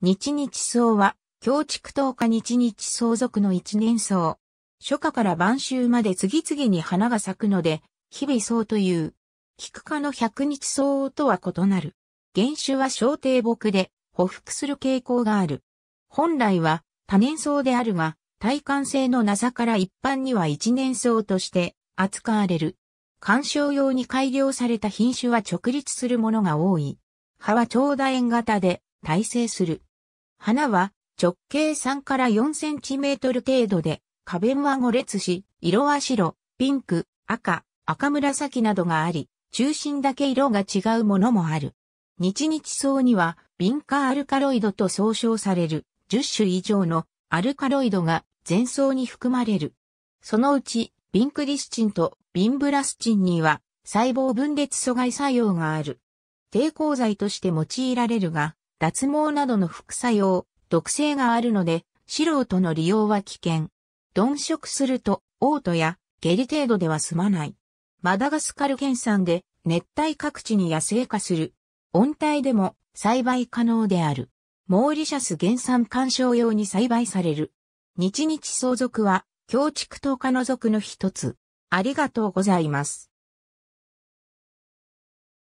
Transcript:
日々草は、京畜冬夏日々草属の一年草。初夏から晩秋まで次々に花が咲くので、日々草という。菊科の百日草とは異なる。原種は小低木で、匍匐する傾向がある。本来は多年草であるが、耐寒性のなさから一般には一年草として扱われる。観賞用に改良された品種は直立するものが多い。葉は長楕円型で、大成する。花は直径3から4センチメートル程度で、花弁は5列し、色は白、ピンク、赤、赤紫などがあり、中心だけ色が違うものもある。日々草には、ビンカアルカロイドと総称される10種以上のアルカロイドが全草に含まれる。そのうち、ビンクリスチンとビンブラスチンには、細胞分裂阻害作用がある。抵抗剤として用いられるが、脱毛などの副作用、毒性があるので、素人の利用は危険。鈍食すると、嘔吐や下痢程度では済まない。マダガスカル原産で、熱帯各地に野生化する。温帯でも栽培可能である。モーリシャス原産観賞用に栽培される。日々草属は、京畜冬夏の属の一つ。ありがとうございます。